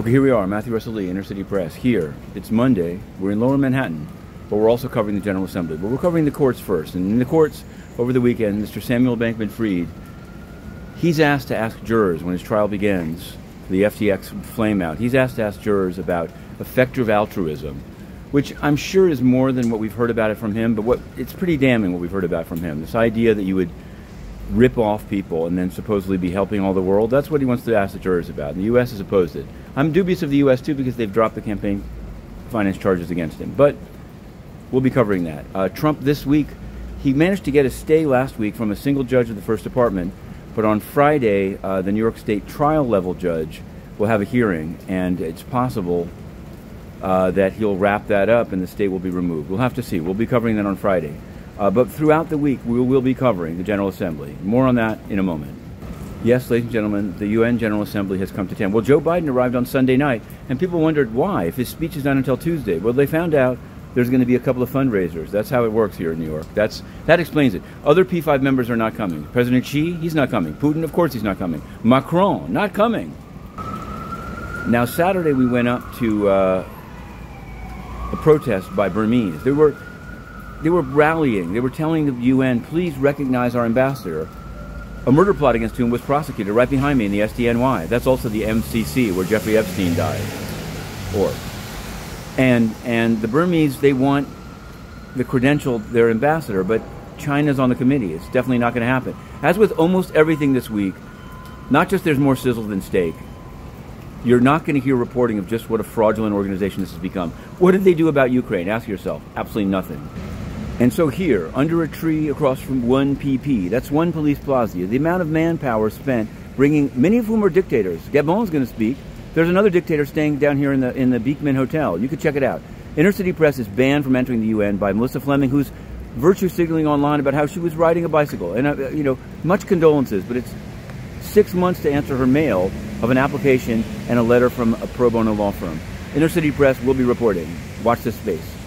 Okay, here we are, Matthew Russell Lee, Inner City Press. Here, it's Monday. We're in Lower Manhattan, but we're also covering the General Assembly. But we're covering the courts first. And in the courts, over the weekend, Mr. Samuel Bankman Fried, he's asked to ask jurors when his trial begins, the FTX flameout, he's asked to ask jurors about effective altruism, which I'm sure is more than what we've heard about it from him, but it's pretty damning what we've heard about from him. This idea that you would rip off people and then supposedly be helping all the world, that's what he wants to ask the jurors about. And the U.S. has opposed it. I'm dubious of the U.S. too, because they've dropped the campaign finance charges against him. But we'll be covering that. Trump this week, he managed to get a stay last week from a single judge of the First Department. But on Friday, the New York State trial-level judge will have a hearing, and it's possible that he'll wrap that up and the state will be removed. We'll have to see. We'll be covering that on Friday. But throughout the week, we will be covering the General Assembly. More on that in a moment. Yes, ladies and gentlemen, the UN General Assembly has come to town. Well, Joe Biden arrived on Sunday night, and people wondered why, if his speech is not until Tuesday. Well, they found out there's going to be a couple of fundraisers. That's how it works here in New York. That explains it. Other P5 members are not coming. President Xi, he's not coming. Putin, of course, he's not coming. Macron, not coming. Now, Saturday, we went up to a protest by Burmese. They were rallying. They were telling the UN, please recognize our ambassador. A murder plot against whom was prosecuted right behind me in the SDNY. That's also the MCC where Jeffrey Epstein died. And the Burmese, they want the credential, their ambassador, but China's on the committee. It's definitely not going to happen. As with almost everything this week, not just there's more sizzle than steak, you're not going to hear reporting of just what a fraudulent organization this has become. What did they do about Ukraine? Ask yourself. Absolutely nothing. And so here, under a tree across from 1PP, that's one police plaza, the amount of manpower spent bringing, many of whom are dictators. Gabon's going to speak. There's another dictator staying down here in the Beekman Hotel. You can check it out. Inner City Press is banned from entering the UN by Melissa Fleming, who's virtue signaling online about how she was riding a bicycle. And, you know, much condolences, but it's 6 months to answer her mail of an application and a letter from a pro bono law firm. Inner City Press will be reporting. Watch this space.